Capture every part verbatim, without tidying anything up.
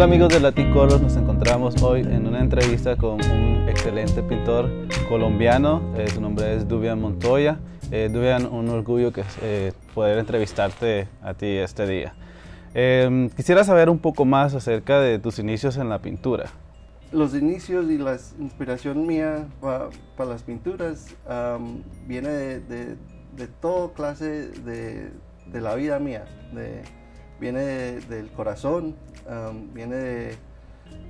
Hola amigos de Latin Colors, nos encontramos hoy en una entrevista con un excelente pintor colombiano, eh, su nombre es Duvian Montoya. Eh, Duvian, un orgullo que, eh, poder entrevistarte a ti este día. Eh, quisiera saber un poco más acerca de tus inicios en la pintura. Los inicios y la inspiración mía para pa las pinturas um, viene de, de, de toda clase de, de la vida mía. De, viene de, del corazón, um, viene de,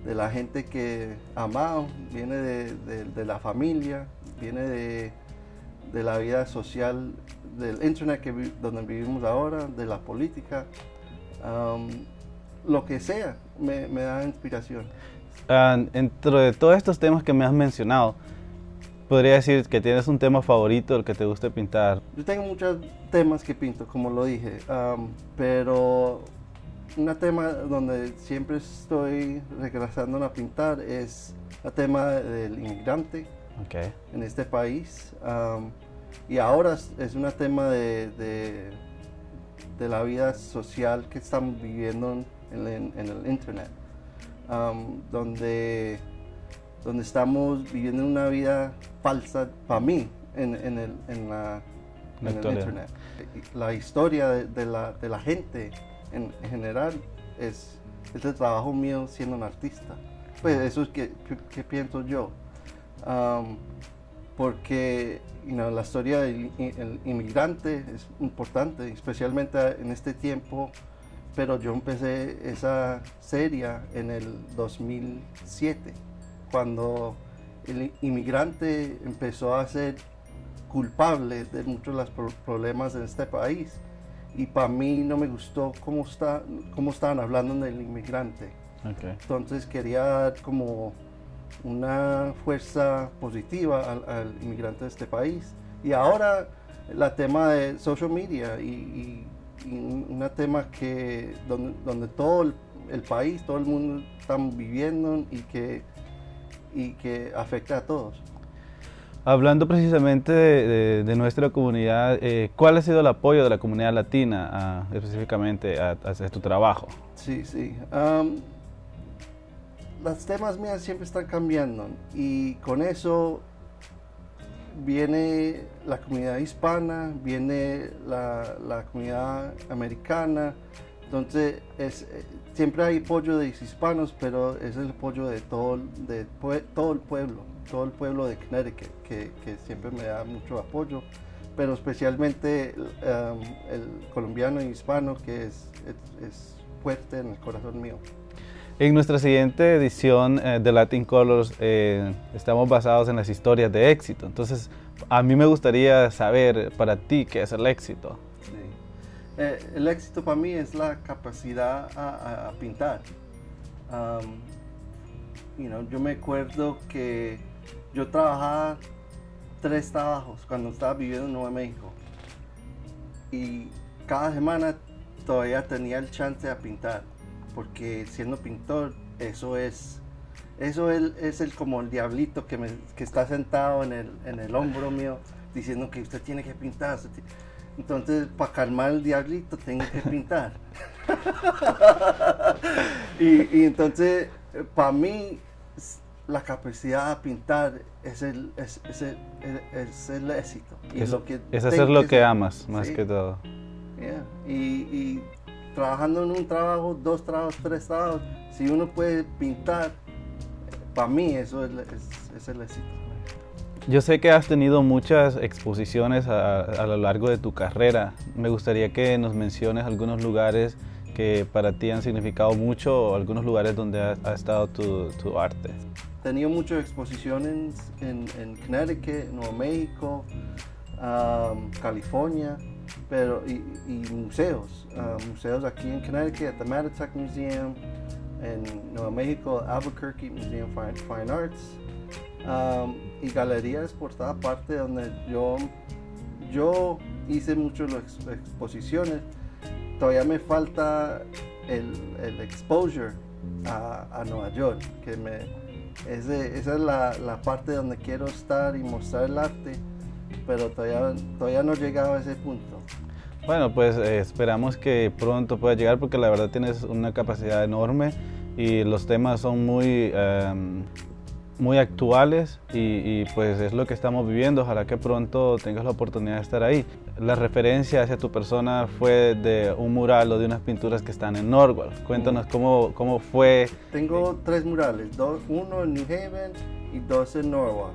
de la gente que amaba, viene de, de, de la familia, viene de, de la vida social, del internet que vi, donde vivimos ahora, de la política, um, lo que sea me, me da inspiración. Uh, entre todos estos temas que me has mencionado, ¿podría decir que tienes un tema favorito, el que te guste pintar? Yo tengo muchos temas que pinto, como lo dije, um, pero un tema donde siempre estoy regresando a pintar es el tema del inmigrante, okay, en este país. Um, y ahora es un tema de, de, de la vida social que estamos viviendo en, en, en el internet. Um, donde, donde estamos viviendo una vida falsa para mí en, en, el, en, la, la en el internet. La historia de, de, la, de la gente en general es, es el trabajo mío siendo un artista. Pues eso es que, que, que pienso yo. Um, porque you know, la historia del el inmigrante es importante, especialmente en este tiempo. Pero yo empecé esa serie en el dos mil siete, cuando el inmigrante empezó a ser culpable de muchos de los problemas en este país. Y para mí no me gustó cómo, está, cómo estaban hablando del inmigrante. Okay. Entonces quería dar como una fuerza positiva al, al inmigrante de este país. Y ahora el tema de social media y, y Y un tema que, donde, donde todo el, el país, todo el mundo están viviendo y que, y que afecta a todos. Hablando precisamente de, de, de nuestra comunidad, eh, ¿cuál ha sido el apoyo de la comunidad latina a, específicamente a, a tu trabajo? Sí, sí. Um, los temas míos siempre están cambiando y con eso viene la comunidad hispana, viene la, la comunidad americana, entonces es, siempre hay apoyo de los hispanos, pero es el apoyo de todo, de todo el pueblo, todo el pueblo de Connecticut, que, que siempre me da mucho apoyo, pero especialmente um, el colombiano y hispano, que es, es, es fuerte en el corazón mío. En nuestra siguiente edición eh, de Latin Colors eh, estamos basados en las historias de éxito. Entonces, a mí me gustaría saber para ti qué es el éxito. Sí. Eh, el éxito para mí es la capacidad a, a, a pintar. Um, you know, yo me acuerdo que yo trabajaba tres trabajos cuando estaba viviendo en Nuevo México. Y cada semana todavía tenía el chance de pintar. Porque siendo pintor, eso es, eso es, es el, como el diablito que, me, que está sentado en el, en el hombro mío, diciendo que usted tiene que pintar. Entonces, para calmar el diablito, tengo que pintar. y, y entonces, para mí, la capacidad de pintar es el, es, es el, es el éxito. Y es, lo que es hacer lo que, que amas, más ¿sí? que todo. Yeah. Y, y, Trabajando en un trabajo, dos trabajos, tres trabajos, si uno puede pintar, para mí eso es, es, es el éxito. Yo sé que has tenido muchas exposiciones a, a lo largo de tu carrera. Me gustaría que nos menciones algunos lugares que para ti han significado mucho o algunos lugares donde ha, ha estado tu, tu arte. He tenido muchas exposiciones en, en Connecticut, Nuevo México, um, California. Pero, y, y museos, uh, museos aquí en Connecticut, el Matatec Museum, en Nuevo México, Albuquerque Museum of Fine Arts, um, y galerías por toda parte donde yo, yo hice muchas exposiciones. Todavía me falta el, el exposure a, a Nueva York, que me, ese, esa es la, la parte donde quiero estar y mostrar el arte. Pero todavía, todavía no he llegado a ese punto. Bueno, pues eh, esperamos que pronto pueda llegar porque la verdad tienes una capacidad enorme y los temas son muy, um, muy actuales y, y pues es lo que estamos viviendo. Ojalá que pronto tengas la oportunidad de estar ahí. La referencia hacia tu persona fue de un mural o de unas pinturas que están en Norwalk. Cuéntanos cómo, cómo fue. Tengo tres murales, dos, uno en New Haven y dos en Norwalk.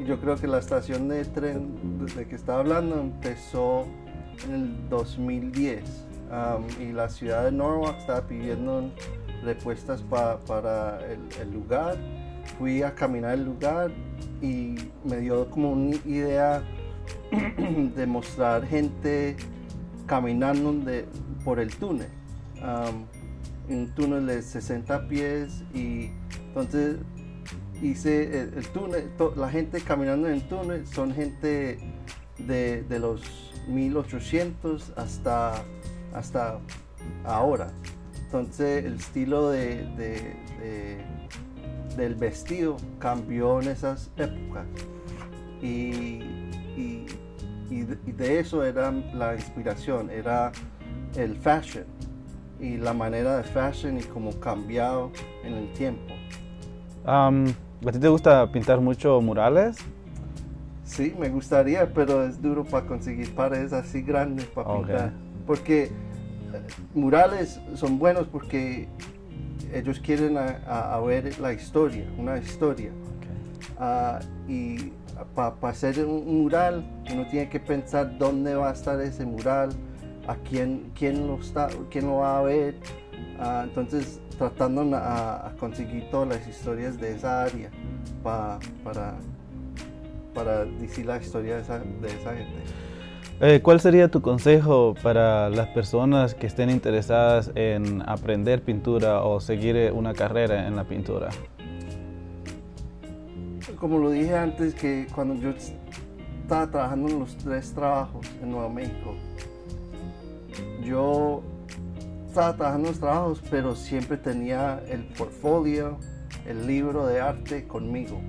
Y yo creo que la estación de tren de que estaba hablando empezó en el dos mil diez um, y la ciudad de Norwalk estaba pidiendo respuestas pa, para el, el lugar. Fui a caminar el lugar y me dio como una idea de mostrar gente caminando de, por el túnel, um, un túnel de sesenta pies, y entonces hice el, el túnel. To, la gente caminando en el túnel son gente de, de los mil ochocientos hasta, hasta ahora. Entonces el estilo de, de, de, del vestido cambió en esas épocas, y, y, y, de, y de eso era la inspiración, era el fashion y la manera de fashion y cómo cambiado en el tiempo. Um, ¿A ti te gusta pintar mucho murales? Sí, me gustaría, pero es duro para conseguir paredes así grandes para okay. pintar. Porque murales son buenos porque ellos quieren a, a, a ver la historia, una historia. Okay. Uh, y para pa hacer un mural, uno tiene que pensar dónde va a estar ese mural, a quién, quién, lo, está, quién lo va a ver. Uh, entonces, tratando a, a conseguir todas las historias de esa área pa, para... para decir la historia de esa, de esa gente. Eh, ¿Cuál sería tu consejo para las personas que estén interesadas en aprender pintura o seguir una carrera en la pintura? Como lo dije antes, que cuando yo estaba trabajando en los tres trabajos en Nuevo México, yo estaba trabajando en los trabajos, pero siempre tenía el portfolio, el libro de arte conmigo.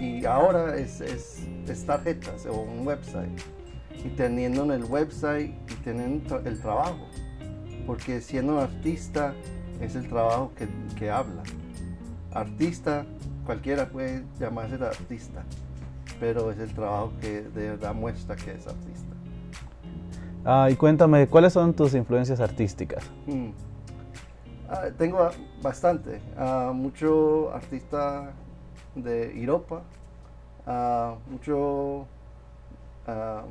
Y ahora es, es, es tarjetas o un website, y teniendo en el website y teniendo el trabajo, porque siendo un artista es el trabajo que, que habla. Artista, cualquiera puede llamarse artista, pero es el trabajo que de verdad muestra que es artista. Ah, y cuéntame, ¿cuáles son tus influencias artísticas? Hmm. Ah, tengo bastante, ah, mucho artista de Europa, uh, mucho uh,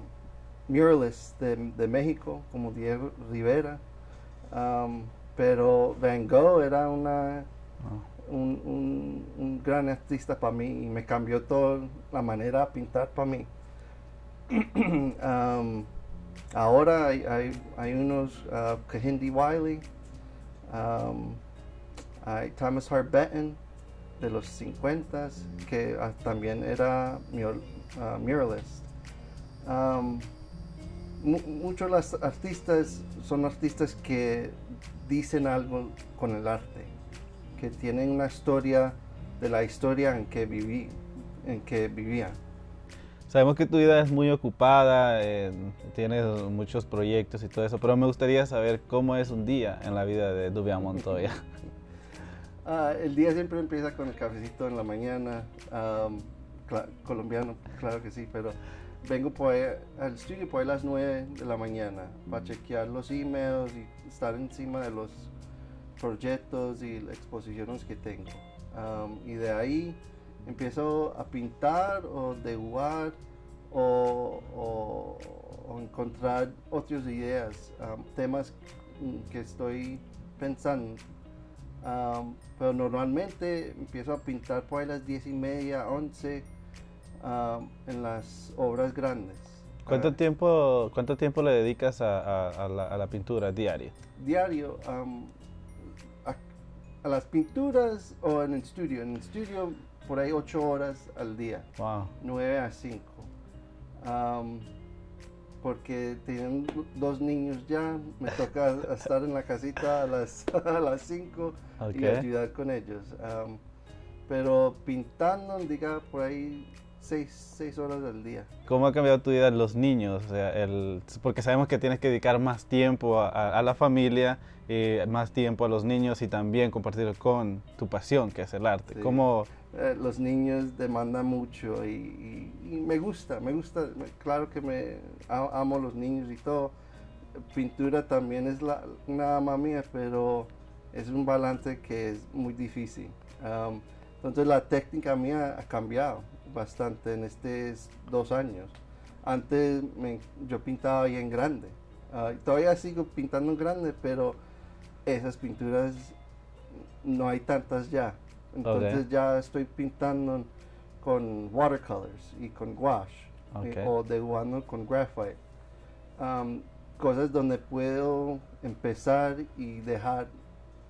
muralist de, de México, como Diego Rivera, um, pero Van Gogh era una, oh. un, un, un gran artista para mí y me cambió toda la manera de pintar para mí. um, ahora hay, hay, hay unos uh, Kehinde Wiley, um, hay Thomas Hart Benton, de los cincuentas, que ah, también era mur, uh, muralist. Um, mu muchos de los artistas son artistas que dicen algo con el arte, que tienen una historia de la historia en que, viví, en que vivían. Sabemos que tu vida es muy ocupada, eh, tienes muchos proyectos y todo eso, pero me gustaría saber cómo es un día en la vida de Duvian Montoya. Uh, el día siempre empieza con el cafecito en la mañana, um, cl colombiano, claro que sí, pero vengo por ahí, al estudio por ahí a las nueve de la mañana para chequear los emails y estar encima de los proyectos y las exposiciones que tengo. Um, y de ahí empiezo a pintar o dibujar o, o, o encontrar otras ideas, um, temas que estoy pensando. Um, pero normalmente empiezo a pintar por ahí a las diez y media, once, um, en las obras grandes. ¿Cuánto, uh, tiempo, ¿cuánto tiempo le dedicas a, a, a, la, a la pintura diaria? Diario, um, a, a las pinturas o en el estudio. En el estudio por ahí ocho horas al día, wow. nueve a cinco, um, porque tienen dos niños ya, me toca estar en la casita a las, a las cinco, okay. y ayudar con ellos. Um, pero pintando, diga, por ahí Seis, seis horas al día. ¿Cómo ha cambiado tu vida los niños? O sea, el, porque sabemos que tienes que dedicar más tiempo a, a, a la familia, eh, más tiempo a los niños y también compartirlo con tu pasión, que es el arte. Sí. ¿Cómo? Eh, los niños demandan mucho y, y, y me gusta, me gusta, me, claro que me amo los niños y todo. Pintura también es la, una ama mía, pero es un balance que es muy difícil. Um, entonces la técnica mía ha cambiado bastante en estos dos años. Antes me, yo pintaba ahí en grande, uh, todavía sigo pintando en grande, pero esas pinturas no hay tantas ya, entonces okay. ya estoy pintando con watercolors y con gouache, okay. y, o dibujando con graphite, um, cosas donde puedo empezar y dejar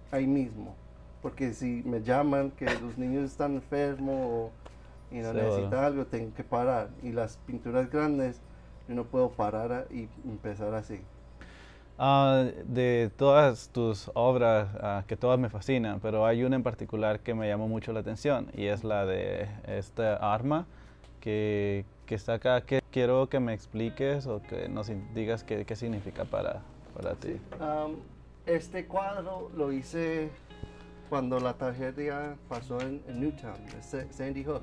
ahí mismo, porque si me llaman que los niños están enfermos o y no sí, necesitan bueno. algo, tengo que parar. Y las pinturas grandes, yo no puedo parar y empezar así. Uh, de todas tus obras, uh, que todas me fascinan, pero hay una en particular que me llamó mucho la atención, y es la de esta arma que, que está acá. Que quiero que me expliques o que nos digas qué, qué significa para, para sí. ti. Um, este cuadro lo hice cuando la tragedia pasó en, en Newtown, en Sandy Hook.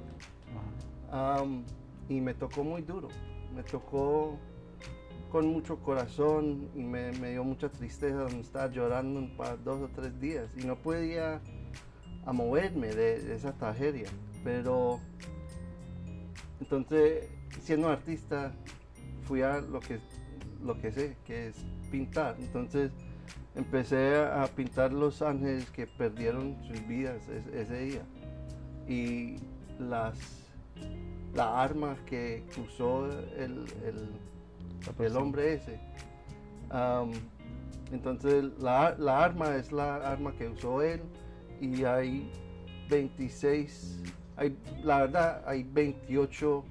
Um, y me tocó muy duro, me tocó con mucho corazón y me, me dio mucha tristeza, me estaba llorando para dos o tres días y no podía a moverme de, de esa tragedia, pero entonces siendo artista fui a lo que, lo que sé, que es pintar, entonces empecé a pintar los ángeles que perdieron sus vidas ese, ese día y las la arma que usó el, el, el hombre ese. Um, entonces la, la arma es la arma que usó él y hay veintiséis, hay, la verdad hay veintiocho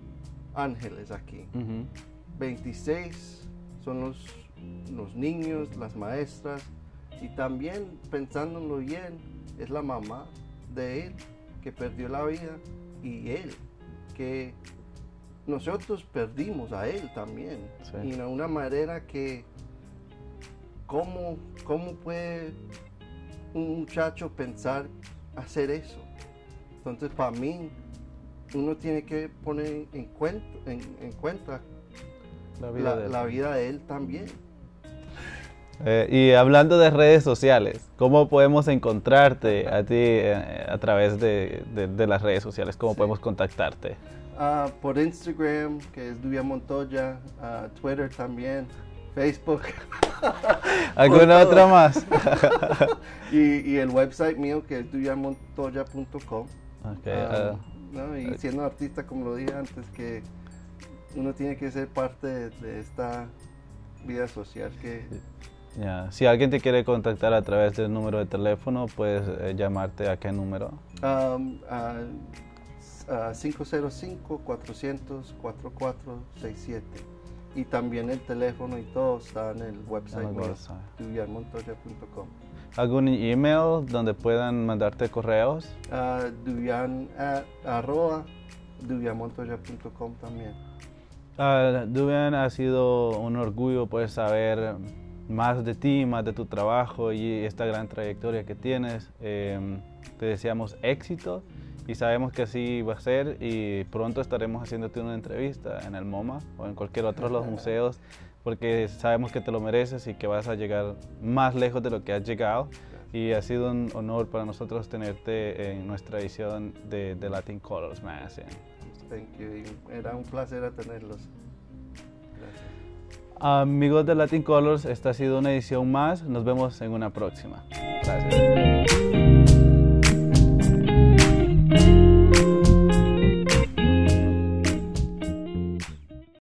ángeles aquí. Uh-huh. veintiséis son los, los niños, las maestras y también pensándolo bien es la mamá de él que perdió la vida y él. Que nosotros perdimos a él también, sí. y de una manera que ¿cómo, cómo puede un muchacho pensar hacer eso? Entonces para mí uno tiene que poner en cuenta, en, en cuenta la, vida, la, de la vida de él también. Eh, y hablando de redes sociales, ¿cómo podemos encontrarte a ti eh, a través de, de, de las redes sociales? ¿Cómo sí. podemos contactarte? Uh, por Instagram, que es Duvian Montoya, uh, Twitter también, Facebook. ¿Alguna otra más? y, y el website mío, que es duvian montoya punto com. Okay, um, uh, ¿no? Y siendo artista, como lo dije antes, que uno tiene que ser parte de, de esta vida social que... Yeah. Si alguien te quiere contactar a través del número de teléfono, ¿puedes eh, llamarte a qué número? Um, uh, uh, cinco cero cinco, cuatrocientos, cuatro cuatro seis siete. Y también el teléfono y todo está en el website, website. duvian montoya punto com. ¿Algún email donde puedan mandarte correos? Uh, duvian, uh, arroba duvian montoya punto com también. Uh, Duvian, ha sido un orgullo poder saber más de ti, más de tu trabajo y esta gran trayectoria que tienes. Eh, te deseamos éxito y sabemos que así va a ser y pronto estaremos haciéndote una entrevista en el MoMA o en cualquier otro de los museos porque sabemos que te lo mereces y que vas a llegar más lejos de lo que has llegado y ha sido un honor para nosotros tenerte en nuestra edición de, de Latin Colors Magazine. Thank you. Era un placer tenerlos. Gracias. Amigos de Latin Colors, esta ha sido una edición más. Nos vemos en una próxima. Gracias.